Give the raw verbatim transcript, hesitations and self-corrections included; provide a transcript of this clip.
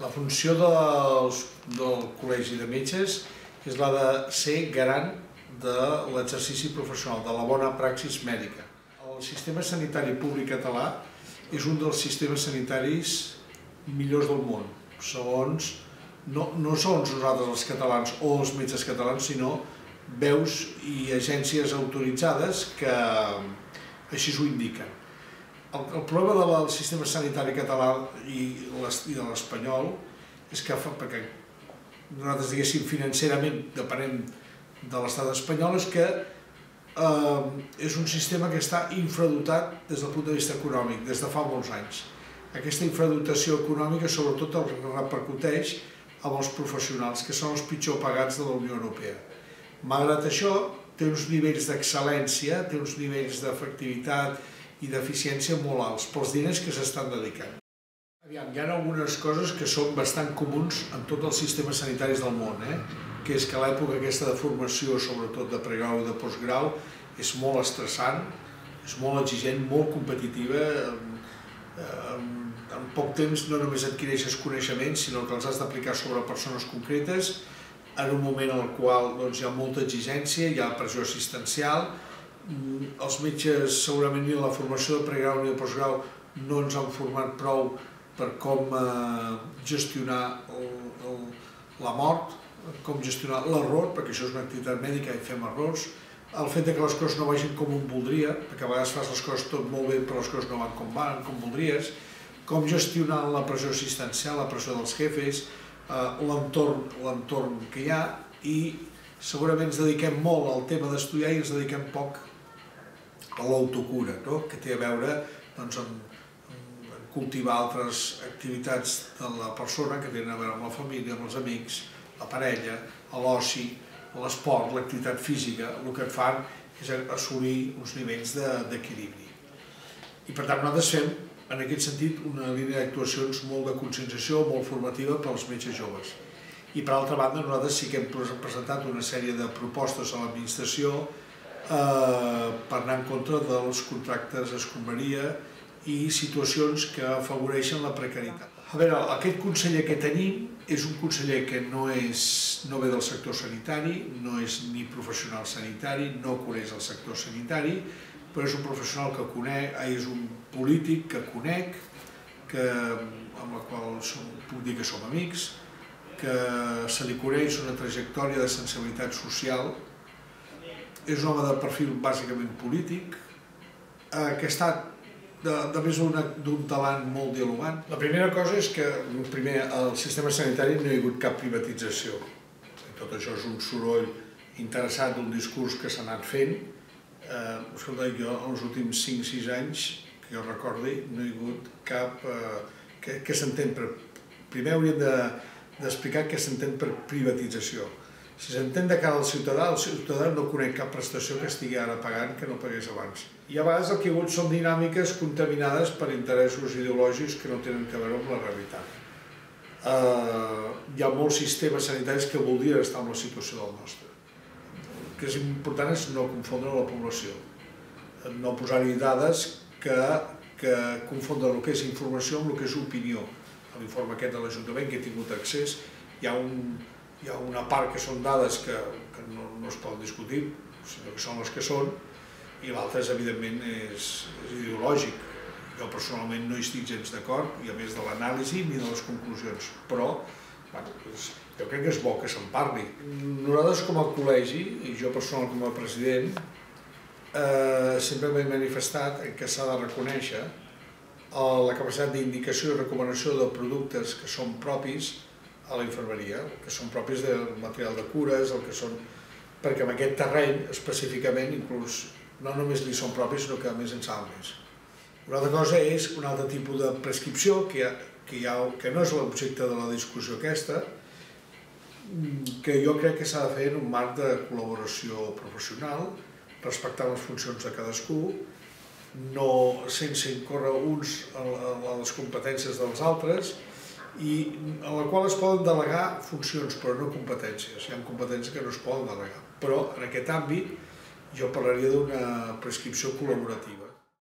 La funció dels, del Col·legi de Metges és la de ser garant de l'exercici professional, de la bona praxis mèdica. El sistema sanitari públic català és un dels sistemes sanitaris millors del món, segons, no, no segons nosaltres els catalans o els metges catalans, sinó veus i agències autoritzades que així ho indiquen. El, el problema del sistema sanitari català i, i de l'espanyol és que, perquè nosaltres diguéssim financerament depenem de l'estat espanyol, és que eh, és un sistema que està infradotat des del punt de vista econòmic, des de fa molts anys. Aquesta infradotació econòmica sobretot el repercuteix amb els professionals, que són els pitjor pagats de la Unió Europea. Malgrat això, té uns nivells d'excel·lència, té uns nivells d'efectivitat i d'eficiència molt alts pels diners que s'estan dedicant. Aviam, hi ha algunes coses que són bastant comuns en tots els sistemes sanitaris del món, eh? Que és que l'època aquesta de formació, sobretot de pregrau i de postgrau, és molt estressant, és molt exigent, molt competitiva. En, en poc temps no només adquireixes coneixements, sinó que els has d'aplicar sobre persones concretes, en un moment en el qual doncs, hi ha molta exigència, hi ha pressió assistencial. Els metges, segurament, ni la formació de pregrau ni de postgrau no ens han format prou per com eh, gestionar el, el, la mort, com gestionar l'error, perquè això és una activitat mèdica i fem errors, el fet que les coses no vagin com un voldria, perquè a vegades fas les coses tot molt bé però les coses no van com van, com voldries, com gestionar la pressió assistencial, la pressió dels jefes, eh, l'entorn que hi ha, i segurament ens dediquem molt al tema d'estudiar i ens dediquem poc a l'autocura, no? Que té a veure doncs, amb, amb cultivar altres activitats de la persona que tenen a veure amb la família, amb els amics, la parella, l'oci, l'esport, l'activitat física. El que et fan és assolir uns nivells d'equilibri. I per tant nosaltres fem, en aquest sentit, una línia d'actuacions molt de conscienciació, molt formativa pels metges joves. I per altra banda nosaltres sí que hem presentat una sèrie de propostes a l'administració eh, per anar en contra dels contractes d'escombraria i situacions que afavoreixen la precarietat. A veure, aquest conseller que tenim és un conseller que no, és, no ve del sector sanitari, no és ni professional sanitari, no coneix el sector sanitari, però és un professional que conec, és un polític que conec, que, amb la qual som, puc dir que som amics, que se li coneix una trajectòria de sensibilitat social, és un home de perfil bàsicament polític, eh, que ha estat de, de més d'un talant molt dialogant. La primera cosa és que primer, al sistema sanitari no hi ha hagut cap privatització. Tot això és un soroll interessat, un discurs que s'ha anat fent. Eh, escolta, jo, els últims cinc o sis anys, que jo recordi, no hi ha hagut cap... Eh, que, que s'entén per... Primer hauríem de d'explicar què s'entén per privatització. Si s'entén de cara al ciutadà, el ciutadà no coneix cap prestació que estigui ara pagant que no pagués abans. I a vegades el que hi ha hagut són dinàmiques contaminades per interessos ideològics que no tenen a veure amb la realitat. Uh, hi ha molts sistemes sanitaris que voldrien estar en la situació del nostre. El que és important és no confondre la població, no posar-hi dades que, que confondre el que és informació amb el que és opinió. A l'informe aquest de l'Ajuntament, que he tingut accés, hi ha, un, hi ha una part que són dades que, que no, no es poden discutir, sinó que són les que són, i l'altra, evidentment, és, és ideològic. Jo personalment no hi estic gens d'acord, i a més de l'anàlisi ni de les conclusions, però bueno, doncs, jo crec que és bo que se'n parli. Nosaltres com a col·legi, i jo personal com a president, eh, sempre m'he manifestat que s'ha de reconèixer la capacitat d'indicació i recomanació de productes que són propis a la infermeria, que són propis del material de cures, el que són... perquè en aquest terreny, específicament, inclús no només li són propis, sinó que a més en saben més. Una altra cosa és un altre tipus de prescripció, que, que, ha, que no és l'objecte de la discussió aquesta, que jo crec que s'ha de fer en un marc de col·laboració professional, respectant les funcions de cadascú, no sense incórrer uns a les competències dels altres, i en la qual es poden delegar funcions, però no competències. Hi ha competències que no es poden delegar. Però en aquest àmbit jo parlaria d'una prescripció col·laborativa.